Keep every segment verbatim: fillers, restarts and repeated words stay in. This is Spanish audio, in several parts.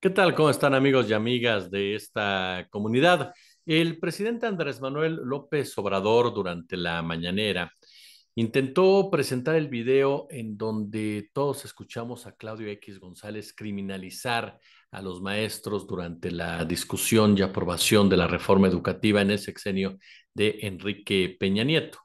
¿Qué tal? ¿Cómo están, amigos y amigas de esta comunidad? El presidente Andrés Manuel López Obrador, durante la mañanera, intentó presentar el video en donde todos escuchamos a Claudio X. González criminalizar a los maestros durante la discusión y aprobación de la reforma educativa en el sexenio de Enrique Peña Nieto.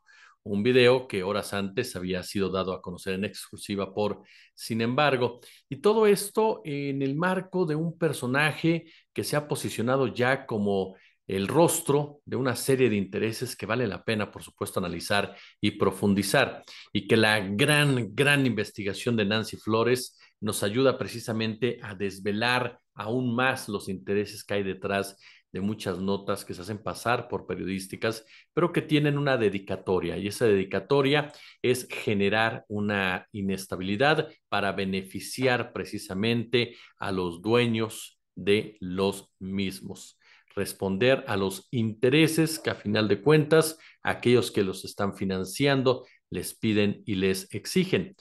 Un video que horas antes había sido dado a conocer en exclusiva por Sin Embargo. Y todo esto en el marco de un personaje que se ha posicionado ya como el rostro de una serie de intereses que vale la pena, por supuesto, analizar y profundizar. Y que la gran, gran investigación de Nancy Flores nos ayuda precisamente a desvelar aún más los intereses que hay detrás de muchas notas que se hacen pasar por periodísticas, pero que tienen una dedicatoria, y esa dedicatoria es generar una inestabilidad para beneficiar precisamente a los dueños de los mismos, responder a los intereses que a final de cuentas aquellos que los están financiando les piden y les exigen.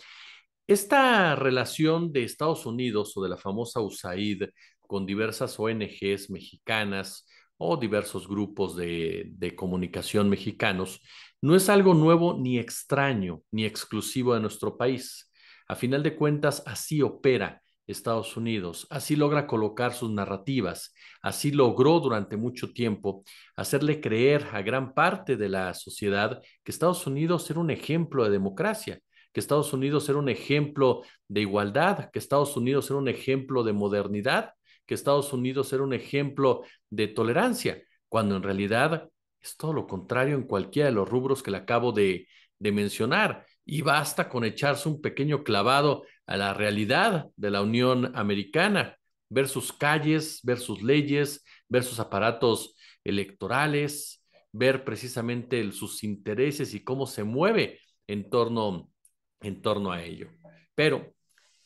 Esta relación de Estados Unidos o de la famosa USAID con diversas O N Ges mexicanas o diversos grupos de, de comunicación mexicanos, no es algo nuevo ni extraño ni exclusivo de nuestro país. A final de cuentas, así opera Estados Unidos, así logra colocar sus narrativas, así logró durante mucho tiempo hacerle creer a gran parte de la sociedad que Estados Unidos era un ejemplo de democracia, que Estados Unidos era un ejemplo de igualdad, que Estados Unidos era un ejemplo de modernidad, que Estados Unidos era un ejemplo de tolerancia, cuando en realidad es todo lo contrario en cualquiera de los rubros que le acabo de, de mencionar. Y basta con echarse un pequeño clavado a la realidad de la Unión Americana, ver sus calles, ver sus leyes, ver sus aparatos electorales, ver precisamente el, sus intereses y cómo se mueve en torno, en torno a ello. Pero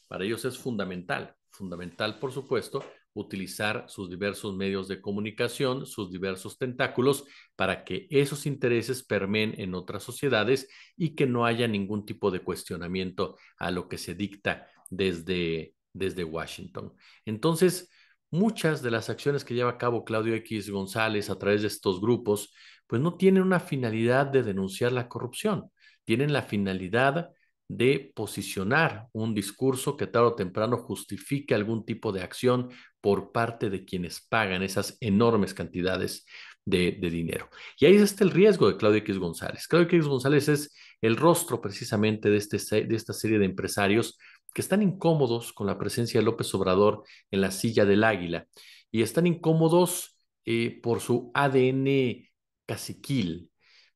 para ellos es fundamental, fundamental por supuesto, utilizar sus diversos medios de comunicación, sus diversos tentáculos, para que esos intereses permeen en otras sociedades y que no haya ningún tipo de cuestionamiento a lo que se dicta desde, desde Washington. Entonces, muchas de las acciones que lleva a cabo Claudio X. González a través de estos grupos, pues no tienen una finalidad de denunciar la corrupción, tienen la finalidad de posicionar un discurso que tarde o temprano justifique algún tipo de acción por parte de quienes pagan esas enormes cantidades de, de dinero. Y ahí está el riesgo de Claudio X. González. Claudio X. González es el rostro precisamente de, este, de esta serie de empresarios que están incómodos con la presencia de López Obrador en la silla del águila y están incómodos eh, por su A D N caciquil.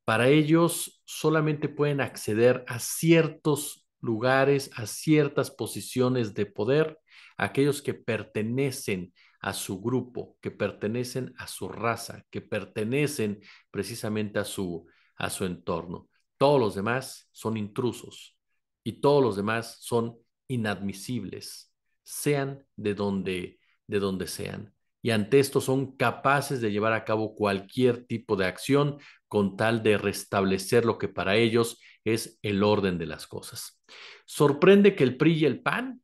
Para ellos solamente pueden acceder a ciertos lugares, a ciertas posiciones de poder, aquellos que pertenecen a su grupo, que pertenecen a su raza, que pertenecen precisamente a su, a su entorno. Todos los demás son intrusos y todos los demás son inadmisibles, sean de donde, de donde sean. Y ante esto son capaces de llevar a cabo cualquier tipo de acción con tal de restablecer lo que para ellos es el orden de las cosas. ¿Sorprende que el P R I y el P A N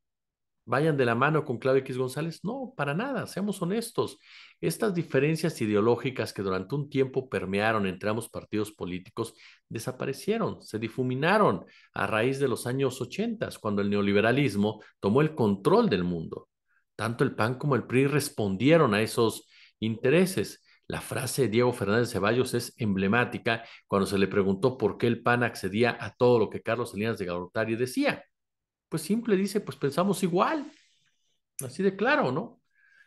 vayan de la mano con Claudio X. González? No, para nada, seamos honestos. Estas diferencias ideológicas que durante un tiempo permearon entre ambos partidos políticos desaparecieron, se difuminaron a raíz de los años ochenta, cuando el neoliberalismo tomó el control del mundo. Tanto el P A N como el P R I respondieron a esos intereses. La frase de Diego Fernández de Cevallos es emblemática cuando se le preguntó por qué el P A N accedía a todo lo que Carlos Salinas de Gortari decía. Pues simple, dice, pues pensamos igual. Así de claro, ¿no?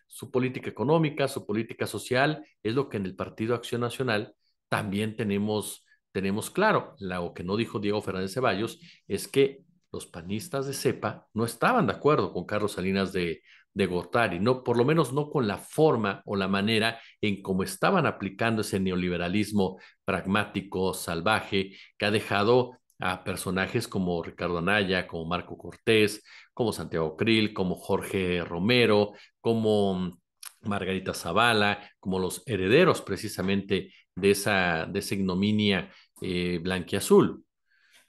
Su política económica, su política social, es lo que en el Partido Acción Nacional también tenemos, tenemos claro. Lo que no dijo Diego Fernández de Cevallos es que los panistas de cepa no estaban de acuerdo con Carlos Salinas de, de Gortari, no, por lo menos no con la forma o la manera en cómo estaban aplicando ese neoliberalismo pragmático, salvaje, que ha dejado a personajes como Ricardo Anaya, como Marco Cortés, como Santiago Krill, como Jorge Romero, como Margarita Zavala, como los herederos precisamente de esa, de esa ignominia eh, blanquiazul.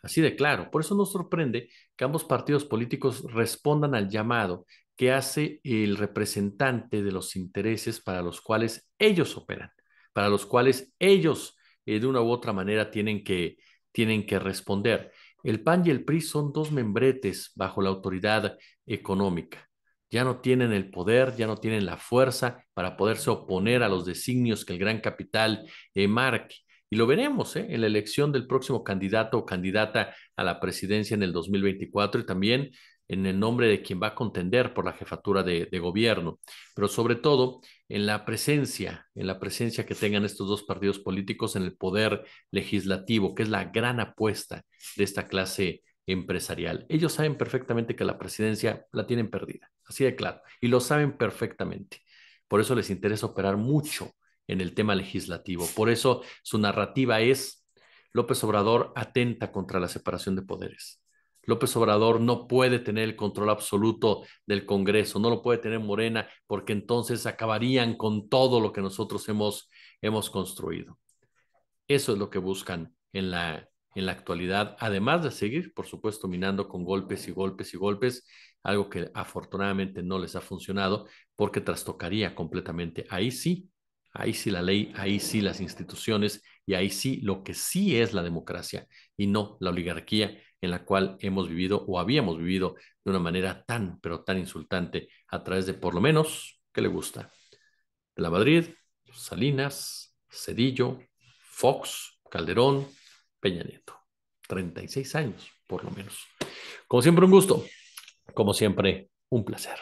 Así de claro. Por eso nos sorprende que ambos partidos políticos respondan al llamado que hace el representante de los intereses para los cuales ellos operan, para los cuales ellos eh, de una u otra manera tienen que, tienen que responder. El P A N y el P R I son dos membretes bajo la autoridad económica. Ya no tienen el poder, ya no tienen la fuerza para poderse oponer a los designios que el gran capital eh, marque. Y lo veremos ¿eh? en la elección del próximo candidato o candidata a la presidencia en el dos mil veinticuatro y también en el nombre de quien va a contender por la jefatura de, de gobierno, pero sobre todo en la presencia, en la presencia que tengan estos dos partidos políticos en el poder legislativo, que es la gran apuesta de esta clase empresarial. Ellos saben perfectamente que la presidencia la tienen perdida, así de claro, y lo saben perfectamente. Por eso les interesa operar mucho en el tema legislativo. Por eso su narrativa es: López Obrador atenta contra la separación de poderes. López Obrador no puede tener el control absoluto del Congreso, no lo puede tener Morena, porque entonces acabarían con todo lo que nosotros hemos, hemos construido. Eso es lo que buscan en la, en la actualidad, además de seguir, por supuesto, minando con golpes y golpes y golpes, algo que afortunadamente no les ha funcionado, porque trastocaría completamente. Ahí sí, ahí sí la ley, ahí sí las instituciones, y ahí sí lo que sí es la democracia, y no la oligarquía en la cual hemos vivido o habíamos vivido de una manera tan, pero tan insultante a través de, por lo menos, ¿qué le gusta? De la Madrid, Salinas, Cedillo, Fox, Calderón, Peña Nieto. treinta y seis años, por lo menos. Como siempre, un gusto. Como siempre, un placer.